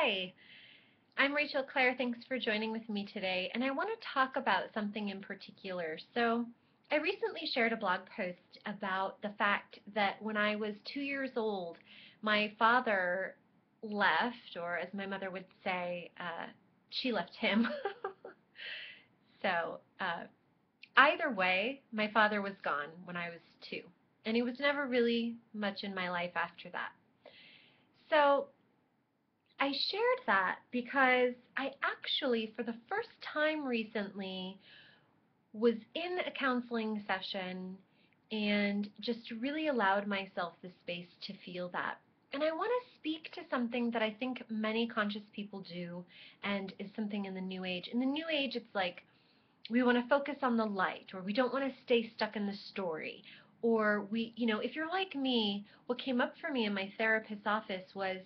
Hi, I'm Rachel Claire. Thanks for joining with me today, and I want to talk about something in particular. So I recently shared a blog post about the fact that when I was 2 years old, my father left, or as my mother would say, she left him. So either way, my father was gone when I was two, and he was never really much in my life after that. So I shared that because I actually, for the first time recently, was in a counseling session and just really allowed myself the space to feel that. And I want to speak to something that I think many conscious people do and is something in the New Age. In the New Age, it's like we want to focus on the light, or we don't want to stay stuck in the story. Or we, you know, if you're like me, what came up for me in my therapist's office was,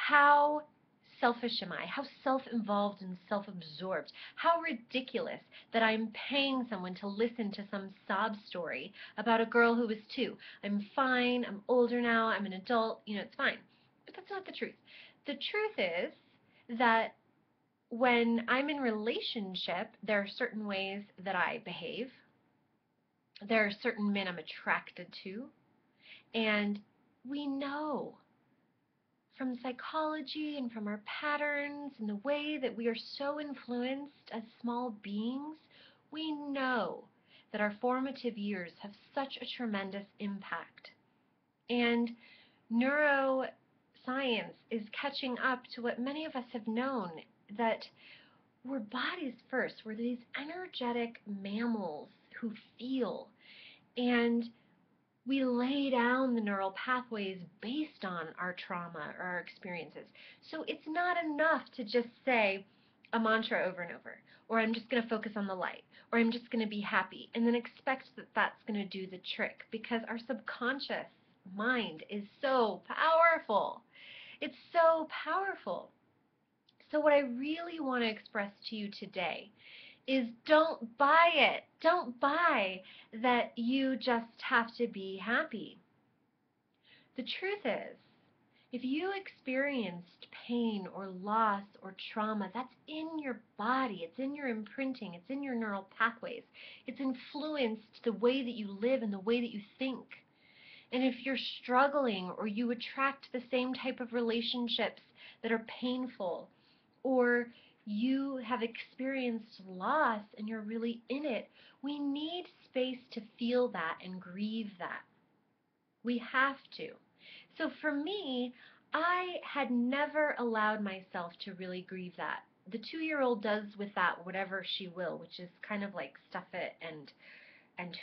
how selfish am I? How self-involved and self-absorbed? How ridiculous that I'm paying someone to listen to some sob story about a girl who was two. I'm fine. I'm older now. I'm an adult. You know, it's fine. But that's not the truth. The truth is that when I'm in relationship, there are certain ways that I behave. There are certain men I'm attracted to. And we know from psychology and from our patterns and the way that we are so influenced as small beings, we know that our formative years have such a tremendous impact. And neuroscience is catching up to what many of us have known, that we're bodies first. We're these energetic mammals who feel, and we lay down the neural pathways based on our trauma or our experiences. So it's not enough to just say a mantra over and over, or I'm just going to focus on the light, or I'm just going to be happy, and then expect that that's going to do the trick, because our subconscious mind is so powerful. It's so powerful. So what I really want to express to you today is, don't buy it. Don't buy that you just have to be happy. The truth is, if you experienced pain or loss or trauma, that's in your body. It's in your imprinting. It's in your neural pathways. It's influenced the way that you live and the way that you think. And if you're struggling, or you attract the same type of relationships that are painful, or you have experienced loss and you're really in it, we need space to feel that and grieve that. We have to. So for me, I had never allowed myself to really grieve that. The two-year-old does with that whatever she will, which is kind of like stuff it and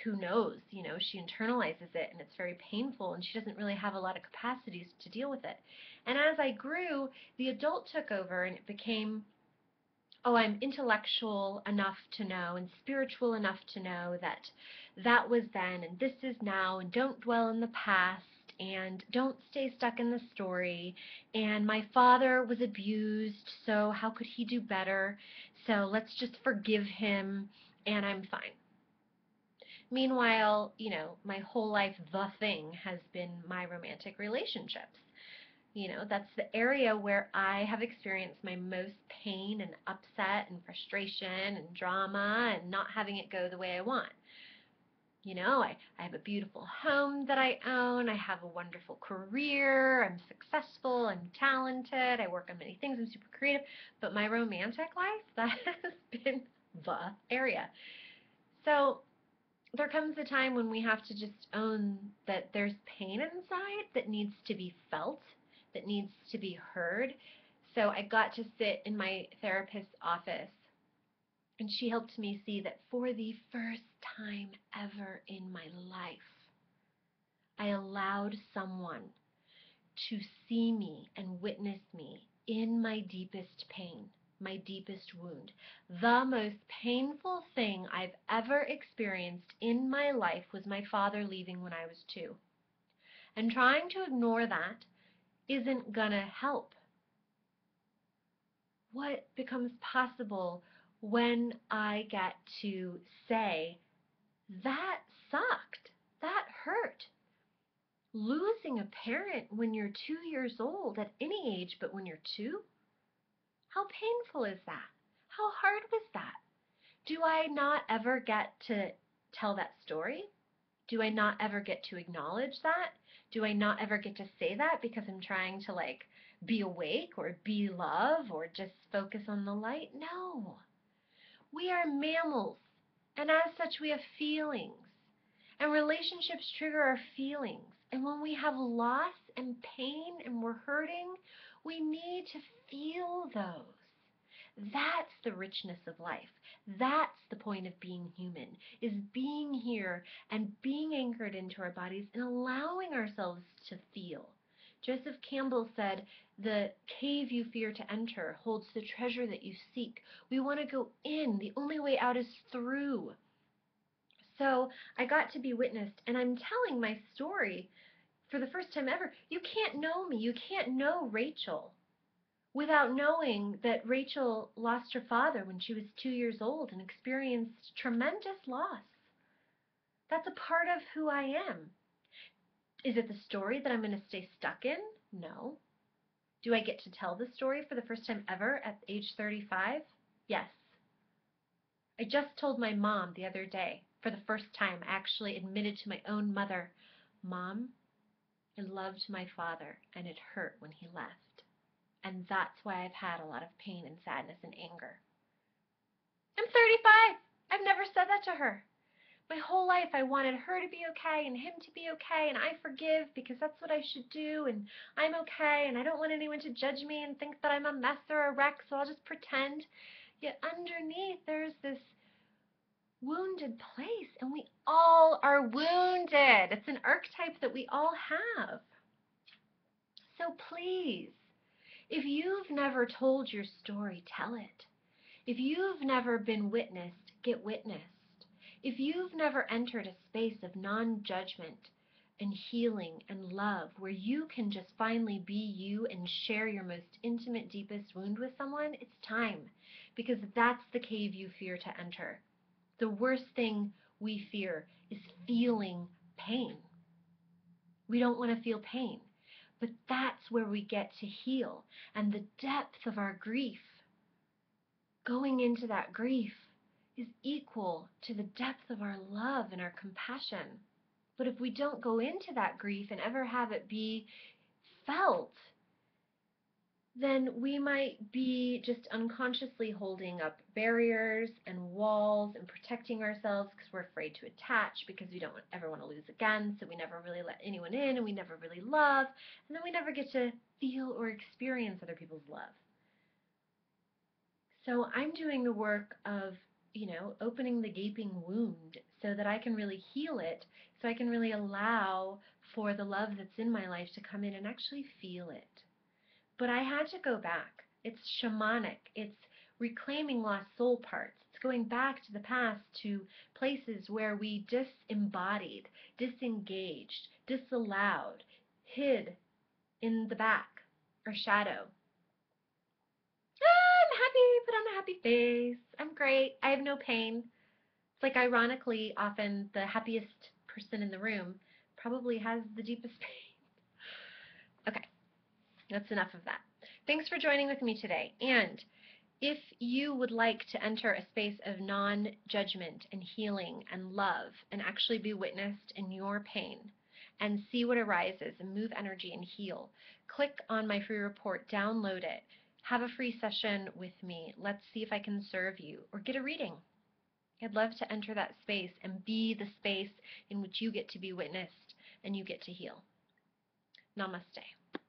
who knows, you know, she internalizes it and it's very painful and she doesn't really have a lot of capacities to deal with it. And as I grew, the adult took over and it became, oh, I'm intellectual enough to know and spiritual enough to know that that was then and this is now, and don't dwell in the past and don't stay stuck in the story, and my father was abused, so how could he do better? So let's just forgive him and I'm fine. Meanwhile, you know, my whole life, the thing has been my romantic relationships. You know, that's the area where I have experienced my most pain and upset and frustration and drama and not having it go the way I want. You know, I have a beautiful home that I own. I have a wonderful career. I'm successful. I'm talented. I work on many things. I'm super creative. But my romantic life, that has been the area. So there comes a time when we have to just own that there's pain inside that needs to be felt, that needs to be heard. So I got to sit in my therapist's office, and she helped me see that for the first time ever in my life, I allowed someone to see me and witness me in my deepest pain, my deepest wound. The most painful thing I've ever experienced in my life was my father leaving when I was two. And trying to ignore that isn't gonna help. What becomes possible when I get to say, that sucked, that hurt, Losing a parent when you're 2 years old, at any age, but when you're two? How painful is that? How hard was that? Do I not ever get to tell that story? Do I not ever get to acknowledge that? Do I not ever get to say that because I'm trying to, like, be awake or be love or just focus on the light? No. We are mammals, and as such we have feelings, and relationships trigger our feelings. And when we have loss and pain and we're hurting, we need to feel those. That's the richness of life. That's the point of being human, is being here and being anchored into our bodies and allowing ourselves to feel. Joseph Campbell said, "The cave you fear to enter holds the treasure that you seek." We want to go in. The only way out is through. So I got to be witnessed, and I'm telling my story for the first time ever. You can't know me. You can't know Rachel without knowing that Rachel lost her father when she was 2 years old and experienced tremendous loss. That's a part of who I am. Is it the story that I'm going to stay stuck in? No. Do I get to tell the story for the first time ever at age 35? Yes. I just told my mom the other day, for the first time, I actually admitted to my own mother, "Mom, I loved my father, and it hurt when he left. And that's why I've had a lot of pain and sadness and anger." I'm 35. I've never said that to her. My whole life I wanted her to be okay and him to be okay, and I forgive because that's what I should do, and I'm okay, and I don't want anyone to judge me and think that I'm a mess or a wreck, so I'll just pretend. Yet underneath there's this wounded place, and we all are wounded. It's an archetype that we all have. So please, if you've never told your story, tell it. If you've never been witnessed, get witnessed. If you've never entered a space of non-judgment and healing and love where you can just finally be you and share your most intimate, deepest wound with someone, it's time, because that's the cave you fear to enter. The worst thing we fear is feeling pain. We don't want to feel pain. But that's where we get to heal, and the depth of our grief. Going into that grief is equal to the depth of our love and our compassion. But if we don't go into that grief and ever have it be felt, then we might be just unconsciously holding up barriers and walls and protecting ourselves because we're afraid to attach, because we don't ever want to lose again, so we never really let anyone in, and we never really love, and then we never get to feel or experience other people's love. So I'm doing the work of, opening the gaping wound so that I can really heal it, so I can really allow for the love that's in my life to come in and actually feel it. But I had to go back. It's shamanic. It's reclaiming lost soul parts. It's going back to the past, to places where we disembodied, disengaged, disallowed, hid in the back or shadow. Ah, I'm happy. Put on a happy face. I'm great. I have no pain. It's like, ironically, often the happiest person in the room probably has the deepest pain. Okay. That's enough of that. Thanks for joining with me today. And if you would like to enter a space of non-judgment and healing and love and actually be witnessed in your pain and see what arises and move energy and heal, click on my free report, download it, have a free session with me. Let's see if I can serve you, or get a reading. I'd love to enter that space and be the space in which you get to be witnessed and you get to heal. Namaste.